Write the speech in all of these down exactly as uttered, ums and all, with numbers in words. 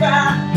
Let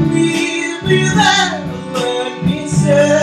me be there, let me say.